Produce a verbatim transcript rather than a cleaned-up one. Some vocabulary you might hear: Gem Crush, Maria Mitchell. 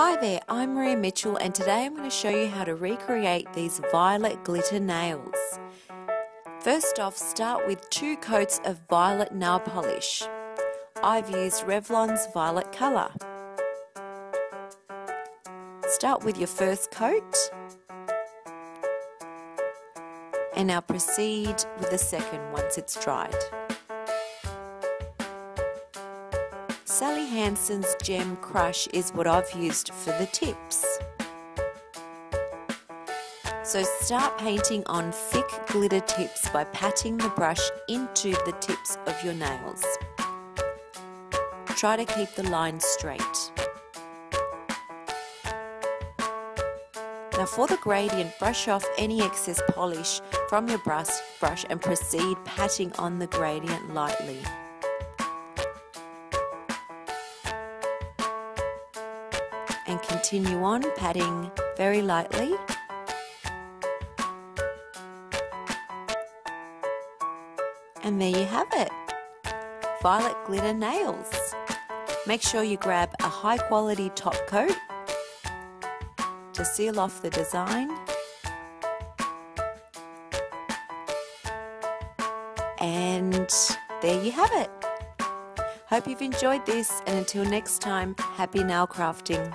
Hi there, I'm Maria Mitchell and today I'm going to show you how to recreate these violet glitter nails. First off, start with two coats of violet nail polish. I've used Revlon's violet colour. Start with your first coat and now proceed with the second once it's dried. Sally Hansen's Gem Crush is what I've used for the tips. So start painting on thick glitter tips by patting the brush into the tips of your nails. Try to keep the line straight. Now for the gradient, brush off any excess polish from your brush and proceed patting on the gradient lightly. And continue on patting very lightly. And there you have it, violet glitter nails. Make sure you grab a high quality top coat to seal off the design. And there you have it. Hope you've enjoyed this, and until next time, happy nail crafting.